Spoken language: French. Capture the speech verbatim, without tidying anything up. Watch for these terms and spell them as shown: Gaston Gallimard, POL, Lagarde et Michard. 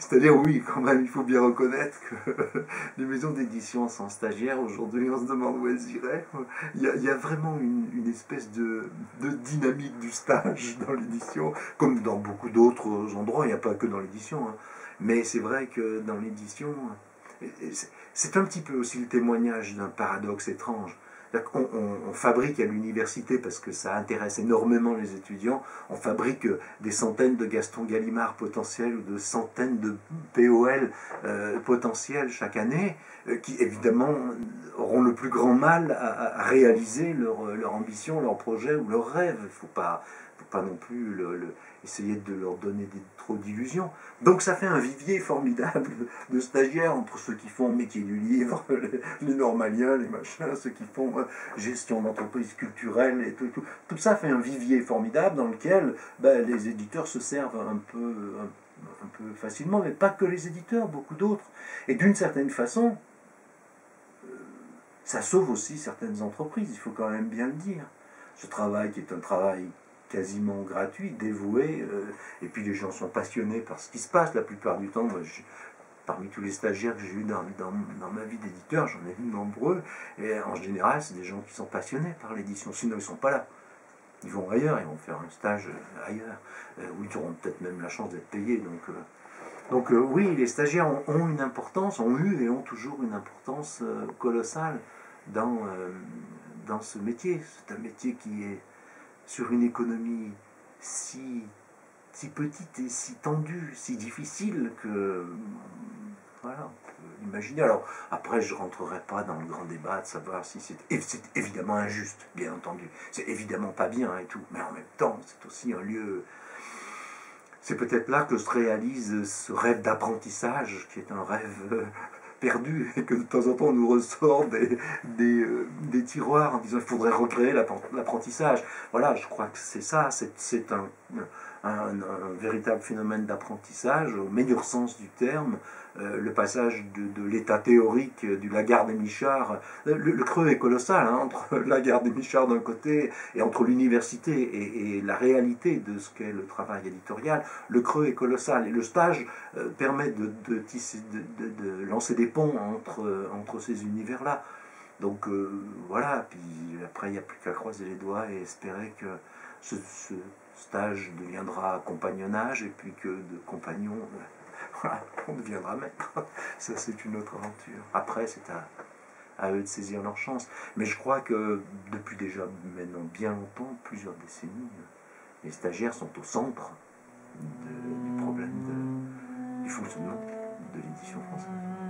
C'est-à-dire, oui, quand même, il faut bien reconnaître que les maisons d'édition sans stagiaire, aujourd'hui, on se demande où elles iraient. Il y a, il y a vraiment une, une espèce de, de dynamique du stage dans l'édition, comme dans beaucoup d'autres endroits, il n'y a pas que dans l'édition. Hein. Mais c'est vrai que dans l'édition, c'est un petit peu aussi le témoignage d'un paradoxe étrange. On, on, on fabrique à l'université, parce que ça intéresse énormément les étudiants, on fabrique des centaines de Gaston Gallimard potentiels ou de centaines de P O L euh, potentiels chaque année, euh, qui évidemment auront le plus grand mal à, à réaliser leur, leur ambition, leur projet ou leur rêve. Il faut pas, faut pas non plus le, le, essayer de leur donner des, trop d'illusions. Donc ça fait un vivier formidable de stagiaires entre ceux qui font métier du livre, les, les normaliens, les machins, ceux qui font gestion d'entreprise culturelle et tout, tout. Tout ça fait un vivier formidable dans lequel ben, les éditeurs se servent un peu, un, un peu facilement, mais pas que les éditeurs, beaucoup d'autres. Et d'une certaine façon, ça sauve aussi certaines entreprises, il faut quand même bien le dire. Ce travail qui est un travail quasiment gratuit, dévoué, euh, et puis les gens sont passionnés par ce qui se passe la plupart du temps. Moi, je, parmi tous les stagiaires que j'ai eu dans, dans, dans ma vie d'éditeur, j'en ai vu nombreux, et en général, c'est des gens qui sont passionnés par l'édition, sinon ils ne sont pas là. Ils vont ailleurs, ils vont faire un stage ailleurs, euh, où ils auront peut-être même la chance d'être payés. Donc, euh, donc euh, oui, les stagiaires ont, ont une importance, ont eu et ont toujours une importance euh, colossale dans, euh, dans ce métier. C'est un métier qui est sur une économie si, si petite et si tendue, si difficile que... Voilà, on peut imaginer. Alors, après, je ne rentrerai pas dans le grand débat de savoir si c'est... C'est évidemment injuste, bien entendu. C'est évidemment pas bien et tout. Mais en même temps, c'est aussi un lieu... C'est peut-être là que se réalise ce rêve d'apprentissage, qui est un rêve perdu, et que de temps en temps on nous ressort des, des, euh, des tiroirs en disant qu'il faudrait recréer l'apprentissage. Voilà, je crois que c'est ça, c'est un, un, un véritable phénomène d'apprentissage, au meilleur sens du terme, euh, le passage de, de l'état théorique du Lagarde et Michard, le, le creux est colossal, hein, entre Lagarde et Michard d'un côté, et entre l'université et, et la réalité de ce qu'est le travail éditorial, le creux est colossal, et le stage euh, permet de, de, tisser, de, de, de lancer des ponts entre, entre ces univers-là. Donc euh, voilà, puis après il n'y a plus qu'à croiser les doigts et espérer que ce, ce stage deviendra compagnonnage et puis que de compagnon, euh, voilà, on deviendra maître. Ça c'est une autre aventure. Après c'est à, à eux de saisir leur chance. Mais je crois que depuis déjà maintenant bien longtemps, plusieurs décennies, les stagiaires sont au centre de, du problème de, du fonctionnement de l'édition française.